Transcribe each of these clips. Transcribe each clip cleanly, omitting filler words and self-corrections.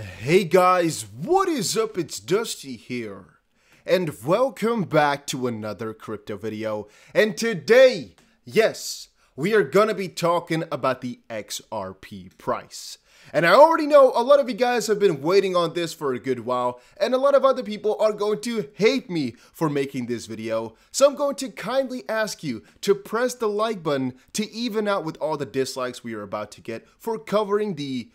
Hey guys, what is up? It's Dusty here and welcome back to another crypto video. And today, yes, we are gonna be talking about the XRP price. And I already know a lot of you guys have been waiting on this for a good while, and a lot of other people are going to hate me for making this video. So I'm going to kindly ask you to press the like button to even out with all the dislikes we are about to get for covering the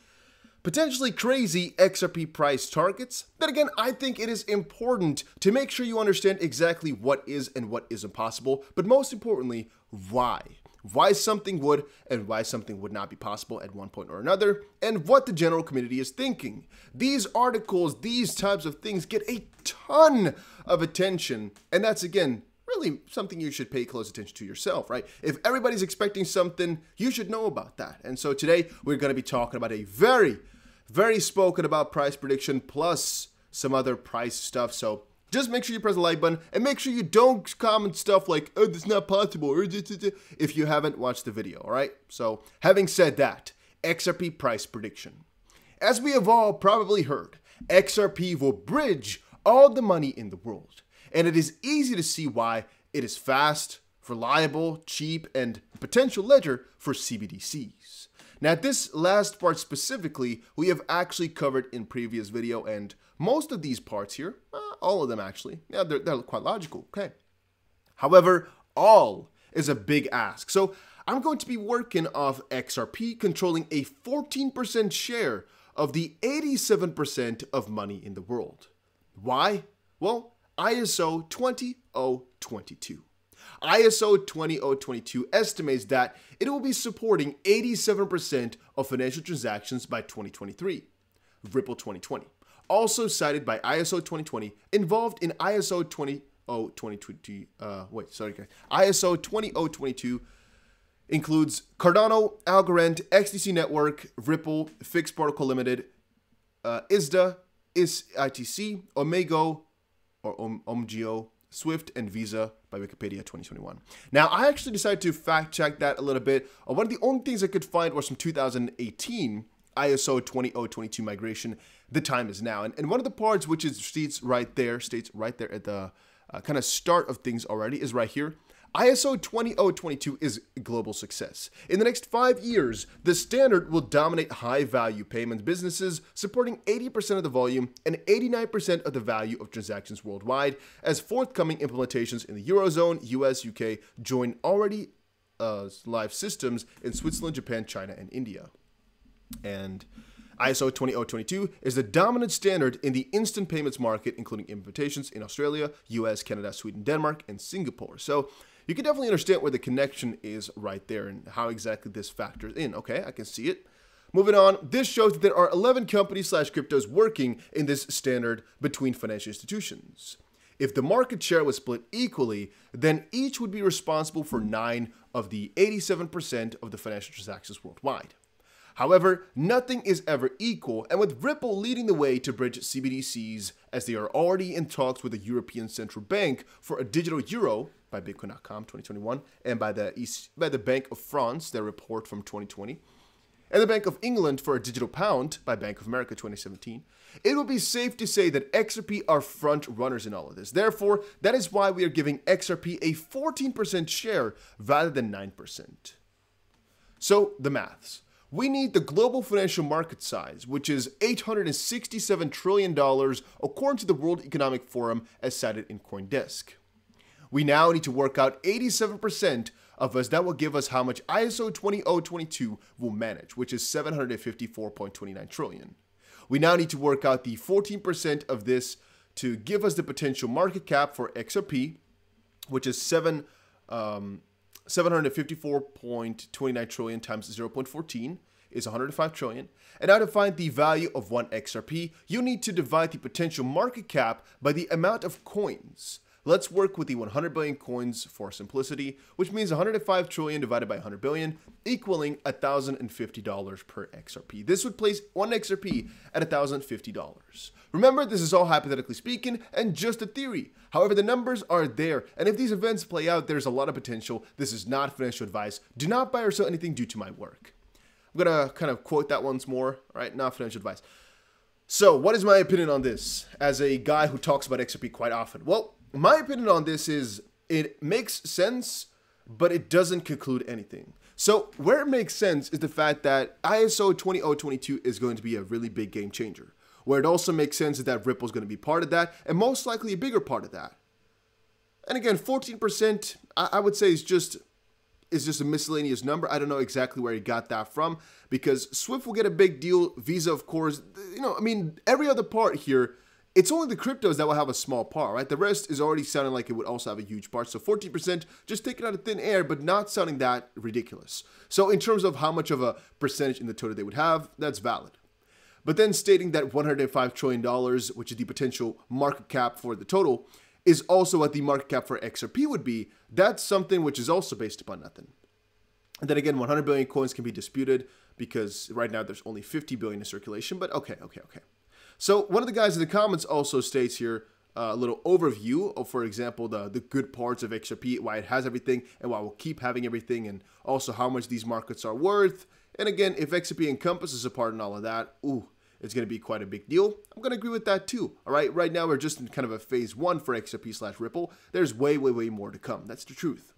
potentially crazy XRP price targets. Then again, I think it is important to make sure you understand exactly what is and what isn't possible, but most importantly, why. Why something would and why something would not be possible at one point or another, and what the general community is thinking. These articles, these types of things get a ton of attention, and that's again, really something you should pay close attention to yourself, right? If everybody's expecting something, you should know about that. And so today, we're gonna be talking about a very spoken about price prediction plus some other price stuff. So just make sure you press the like button and make sure you don't comment stuff like, oh, that's not possible, or if you haven't watched the video, all right? So having said that, XRP price prediction. As we have all probably heard, XRP will bridge all the money in the world. And it is easy to see why it is fast, reliable, cheap, and potential ledger for CBDCs. Now, this last part specifically, we have actually covered in previous video, and most of these parts here, all of them actually, yeah, they're quite logical, okay. However, all is a big ask. So I'm going to be working off XRP controlling a 14% share of the 87% of money in the world. Why? Well, ISO 20022. ISO 20022 estimates that it will be supporting 87% of financial transactions by 2023. Ripple 2020, also cited by ISO 2020, involved in ISO 20022. ISO 20022 includes Cardano, Algorand, XDC Network, Ripple, Fixed Protocol Limited, ISDA, ISITC, Omgeo, Swift, and Visa by Wikipedia 2021. Now, I actually decided to fact check that a little bit. One of the only things I could find was from 2018, ISO 20022 migration, the time is now. And one of the parts which is states right there at the kind of start of things already is right here. ISO 20022 is global success. In the next 5 years, the standard will dominate high-value payment businesses, supporting 80% of the volume and 89% of the value of transactions worldwide, as forthcoming implementations in the Eurozone, US, UK join already live systems in Switzerland, Japan, China, and India. And ISO 20022 is the dominant standard in the instant payments market, including implementations in Australia, US, Canada, Sweden, Denmark, and Singapore. So you can definitely understand where the connection is right there and how exactly this factors in. Okay, I can see it. Moving on, this shows that there are 11 companies / cryptos working in this standard between financial institutions. If the market share was split equally, then each would be responsible for 9 of the 87% of the financial transactions worldwide. However, nothing is ever equal, and with Ripple leading the way to bridge CBDCs, as they are already in talks with the European Central Bank for a digital euro by Bitcoin.com 2021 and by the Bank of France, their report from 2020, and the Bank of England for a digital pound by Bank of America 2017, it will be safe to say that XRP are front runners in all of this. Therefore, that is why we are giving XRP a 14% share rather than 9%. So, the maths. We need the global financial market size, which is $867 trillion, according to the World Economic Forum, as cited in CoinDesk. We now need to work out 87% of us. That will give us how much ISO 20022 will manage, which is $754.29 trillion. We now need to work out the 14% of this to give us the potential market cap for XRP, which is $754.29 trillion times 0.14 is 105 trillion. And now to find the value of 1 XRP, you need to divide the potential market cap by the amount of coins. Let's work with the 100 billion coins for simplicity, which means 105 trillion divided by 100 billion, equaling $1,050 per XRP. This would place 1 XRP at $1,050. Remember, this is all hypothetically speaking and just a theory. However, the numbers are there, and if these events play out, there's a lot of potential. This is not financial advice. Do not buy or sell anything due to my work. I'm gonna kind of quote that once more, all right? Not financial advice. So what is my opinion on this as a guy who talks about XRP quite often? Well, my opinion on this is it makes sense, but it doesn't conclude anything. So where it makes sense is the fact that ISO 20022 is going to be a really big game changer. Where it also makes sense is that Ripple is going to be part of that, and most likely a bigger part of that. And again, 14%, I would say, is just a miscellaneous number. I don't know exactly where he got that from, because Swift will get a big deal. Visa, of course, you know, I mean, every other part here, it's only the cryptos that will have a small part, right? The rest is already sounding like it would also have a huge part. So 14%, just taken out of thin air, but not sounding that ridiculous. So in terms of how much of a percentage in the total they would have, that's valid. But then stating that $105 trillion, which is the potential market cap for the total, is also what the market cap for XRP would be. That's something which is also based upon nothing. And then again, 100 billion coins can be disputed because right now there's only 50 billion in circulation, but okay. So one of the guys in the comments also states here a little overview of, for example, the good parts of XRP, why it has everything and why we'll keep having everything, and also how much these markets are worth. And again, if XRP encompasses a part in all of that, ooh, it's going to be quite a big deal. I'm going to agree with that too. All right. Right now, we're just in kind of a phase one for XRP/Ripple. There's way, way, way more to come. That's the truth.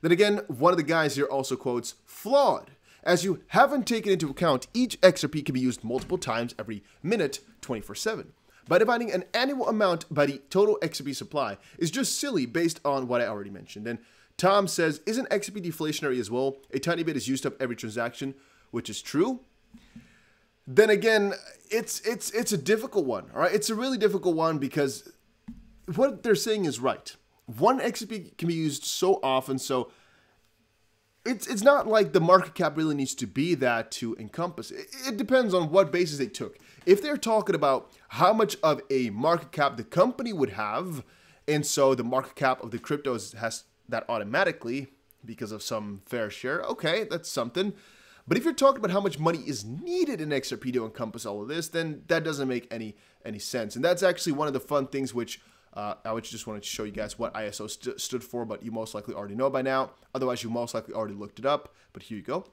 Then again, one of the guys here also quotes flawed, as you haven't taken into account each XRP can be used multiple times every minute, 24/7. By dividing an annual amount by the total XRP supply is just silly based on what I already mentioned. And Tom says, isn't XRP deflationary as well? A tiny bit is used up every transaction, which is true. Then again, it's a difficult one, all right? It's a really difficult one because what they're saying is right. One XRP can be used so often, so it's not like the market cap really needs to be that to encompass. It depends on what basis they took. If they're talking about how much of a market cap the company would have, and so the market cap of the cryptos has that automatically because of some fair share, okay, that's something. But if you're talking about how much money is needed in XRP to encompass all of this, then that doesn't make any sense. And that's actually one of the fun things which I would just want to show you guys what ISO stood for, but you most likely already know by now. Otherwise, you most likely already looked it up, but here you go.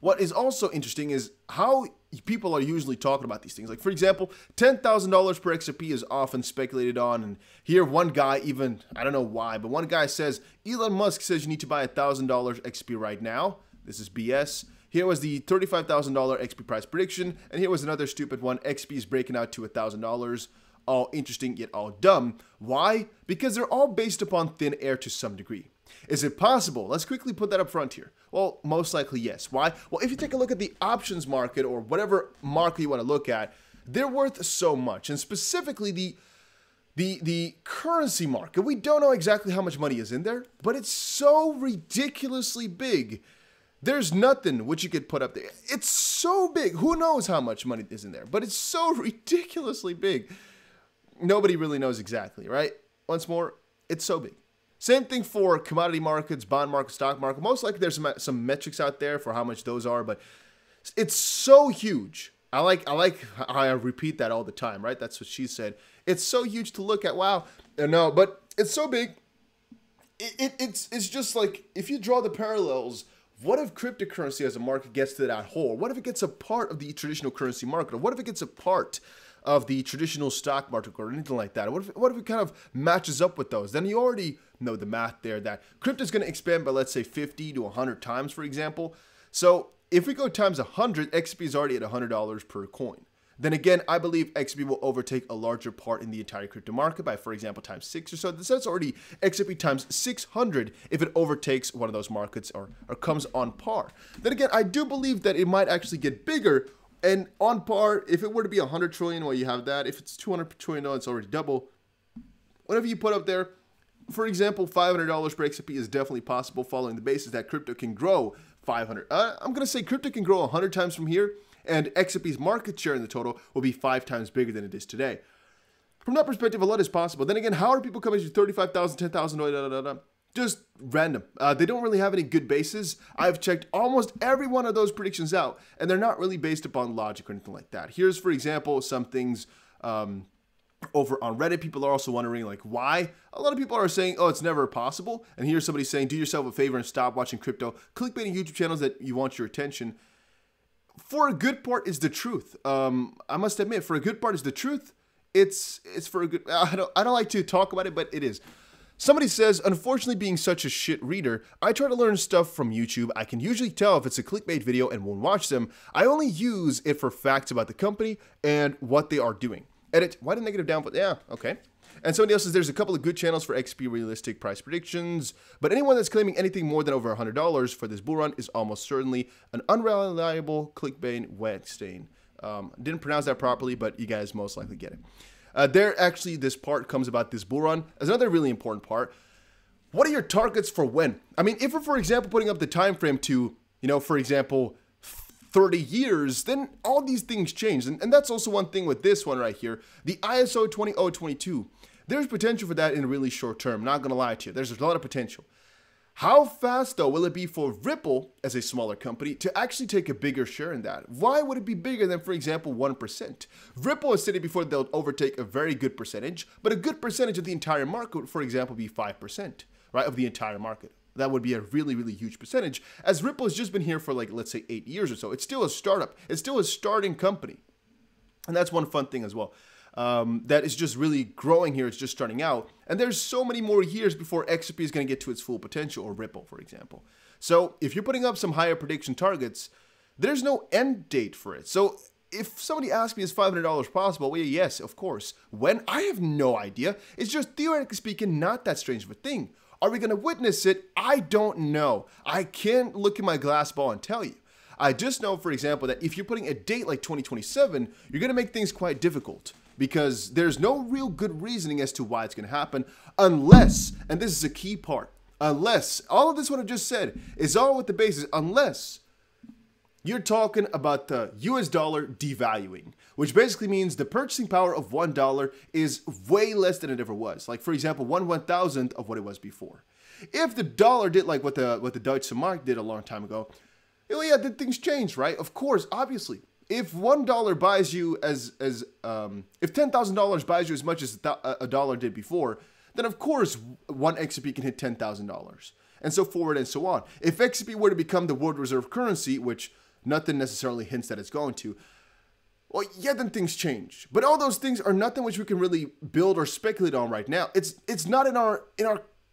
What is also interesting is how people are usually talking about these things. Like, for example, $10,000 per XRP is often speculated on. And here one guy even, I don't know why, but one guy says, Elon Musk says you need to buy $1,000 XRP right now. This is BS. Here was the $35,000 XP price prediction, and here was another stupid one. XP is breaking out to $1,000. All interesting, yet all dumb. Why? Because they're all based upon thin air to some degree. Is it possible? Let's quickly put that up front here. Well, most likely yes. Why? Well, if you take a look at the options market or whatever market you want to look at, they're worth so much, and specifically the currency market. We don't know exactly how much money is in there, but it's so ridiculously big. There's nothing which you could put up there. It's so big. Who knows how much money is in there? But it's so ridiculously big. Nobody really knows exactly, right? Once more, it's so big. Same thing for commodity markets, bond market, stock market. Most likely there's some metrics out there for how much those are, but it's so huge. I like how I repeat that all the time, right? That's what she said. It's so huge to look at. Wow. No, but it's so big. It's just like, if you draw the parallels, what if cryptocurrency as a market gets to that hole? What if it gets a part of the traditional currency market? Or what if it gets a part of the traditional stock market or anything like that? What if it kind of matches up with those? Then you already know the math there that crypto is going to expand by, let's say, 50 to 100 times, for example. So if we go times 100, XP is already at $100 per coin. Then again, I believe XRP will overtake a larger part in the entire crypto market by, for example, times 6 or so. This is already XRP times 600 if it overtakes one of those markets or comes on par. Then again, I do believe that it might actually get bigger and on par. If it were to be 100 trillion, well, you have that. If it's 200 trillion, it's already double. Whatever you put up there, for example, $500 per XRP is definitely possible following the basis that crypto can grow 500. I'm going to say crypto can grow 100 times from here. And XRP's market share in the total will be 5 times bigger than it is today. From that perspective, a lot is possible. Then again, how are people coming to 35,000, 10,000? Just random. They don't really have any good bases. I've checked almost every one of those predictions out, and they're not really based upon logic or anything like that. Here's, for example, some things over on Reddit. People are also wondering, like, why? A lot of people are saying, oh, it's never possible. And here's somebody saying, do yourself a favor and stop watching crypto clickbaiting YouTube channels that you want your attention. for a good part is the truth. I must admit, for a good part is the truth. It's for a good, I don't like to talk about it, but it is. Somebody says, unfortunately, being such a shit reader, I try to learn stuff from YouTube. I can usually tell if it's a clickbait video and won't watch them. I only use it for facts about the company and what they are doing. Edit, why the negative downvote? Yeah, okay. And somebody else says, there's a couple of good channels for XP realistic price predictions, but anyone that's claiming anything more than over $100 for this bull run is almost certainly an unreliable clickbait wet stain. Didn't pronounce that properly, but you guys most likely get it. There actually, this part comes about this bull run. As another really important part, what are your targets for when? I mean, if we're, for example, putting up the time frame to, you know, for example, 30 years, then all these things change. And that's also one thing with this one right here, the ISO 20022. There's potential for that in a really short term, not gonna lie to you. There's a lot of potential. How fast, though, will it be for Ripple, as a smaller company, to actually take a bigger share in that? Why would it be bigger than, for example, 1%? Ripple has stated before they'll overtake a very good percentage, but a good percentage of the entire market would, for example, be 5%, right, of the entire market. That would be a really, really huge percentage, as Ripple has just been here for, like, let's say 8 years or so. It's still a startup. It's still a starting company. And that's one fun thing as well. That is just really growing here. It's just starting out. And there's so many more years before XRP is going to get to its full potential, or Ripple, for example. So if you're putting up some higher prediction targets, there's no end date for it. So if somebody asks me, is $500 possible? Well, yes, of course. When? I have no idea. It's just, theoretically speaking, not that strange of a thing. Are we going to witness it? I don't know. I can't look in my glass ball and tell you. I just know, for example, that if you're putting a date like 2027, you're going to make things quite difficult, because there's no real good reasoning as to why it's going to happen, unless, and this is a key part, unless, all of this what I just said is all with the basis, unless you're talking about the US dollar devaluing, which basically means the purchasing power of $1 is way less than it ever was. Like, for example, 1/1000th of what it was before. If the dollar did like what the Deutsche Mark did a long time ago, well, yeah, then things change, right? Of course, obviously. If $1 buys you if $10,000 buys you as much as a dollar did before, then of course one XRP can hit $10,000, and so forward and so on. If XRP were to become the world reserve currency, which nothing necessarily hints that it's going to, well, yeah, then things change. But all those things are nothing which we can really build or speculate on right now. It's not in our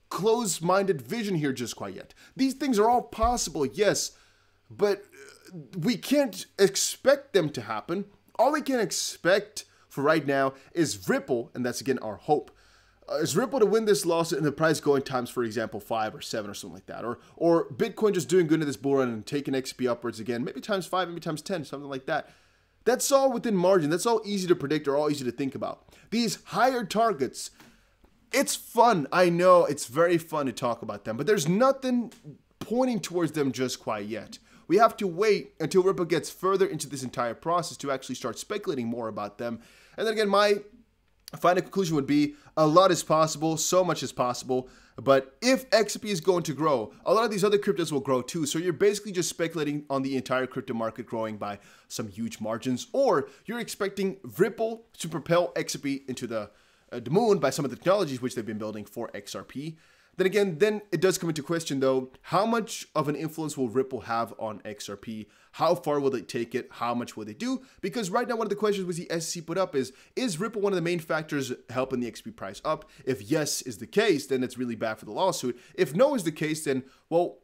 closed-minded vision here just quite yet. These things are all possible, yes, but we can't expect them to happen. All we can expect for right now is Ripple, and that's again our hope, is Ripple to win this lawsuit and the price going times, for example, 5 or 7 or something like that, or Bitcoin just doing good in this bull run and taking XP upwards again, maybe times 5, maybe times 10, something like that. That's all within margin. That's all easy to predict or all easy to think about. These higher targets, it's fun. I know it's very fun to talk about them, but there's nothing pointing towards them just quite yet. We have to wait until Ripple gets further into this entire process to actually start speculating more about them. And then again, my final conclusion would be a lot is possible, so much is possible. But if XRP is going to grow, a lot of these other cryptos will grow too. So you're basically just speculating on the entire crypto market growing by some huge margins, or you're expecting Ripple to propel XRP into the moon by some of the technologies which they've been building for XRP. Then again, then it does come into question though, how much of an influence will Ripple have on XRP? How far will they take it? How much will they do? Because right now, one of the questions which the SEC put up is Ripple one of the main factors helping the XRP price up? If yes is the case, then it's really bad for the lawsuit. If no is the case, then, well,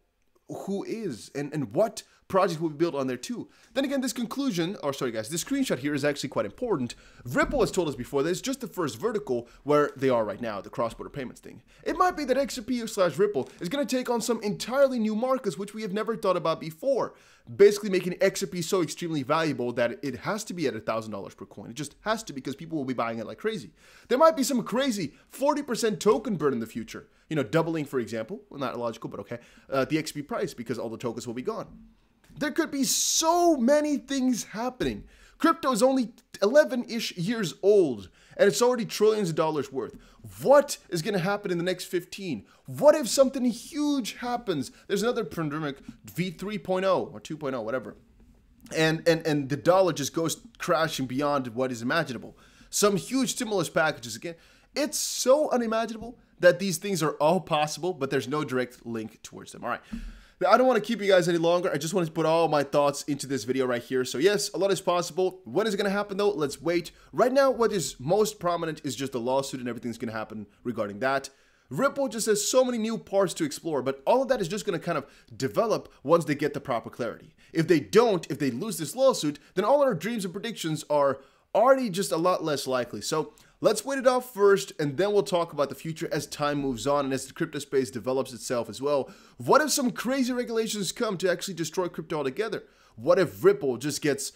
who is? And what project will be built on there too? Then again, this conclusion, or sorry guys, this screenshot here is actually quite important. Ripple has told us before that it's just the first vertical where they are right now, the cross-border payments thing. It might be that XRP/Ripple is going to take on some entirely new markets which we have never thought about before, basically making XRP so extremely valuable that it has to be at $1,000 per coin. It just has to, because people will be buying it like crazy. There might be some crazy 40% token burn in the future, you know, doubling, for example, well, not illogical, but okay, the XRP price, because all the tokens will be gone. There could be so many things happening. Crypto is only 11-ish years old, and it's already trillions of dollars worth. What is going to happen in the next 15? What if something huge happens? There's another pandemic, V3.0 or 2.0, whatever. And the dollar just goes crashing beyond what is imaginable. Some huge stimulus packages again. It's so unimaginable that these things are all possible, but there's no direct link towards them. All right. I don't want to keep you guys any longer. I just wanted to put all my thoughts into this video right here. So yes, a lot is possible. When is it going to happen though? Let's wait. Right now, what is most prominent is just the lawsuit and everything's going to happen regarding that. Ripple just has so many new parts to explore, but all of that is just going to kind of develop once they get the proper clarity. If they don't, if they lose this lawsuit, then all our dreams and predictions are already just a lot less likely. So let's wait it out first, and then we'll talk about the future as time moves on and as the crypto space develops itself as well. What if some crazy regulations come to actually destroy crypto altogether? What if Ripple just gets,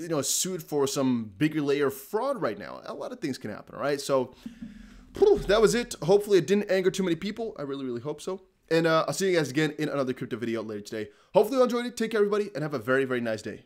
you know, sued for some bigger layer of fraud right now? A lot of things can happen, all right? So that was it. Hopefully it didn't anger too many people. I really, really hope so. And I'll see you guys again in another crypto video later today. Hopefully you enjoyed it. Take care, everybody, and have a very, very nice day.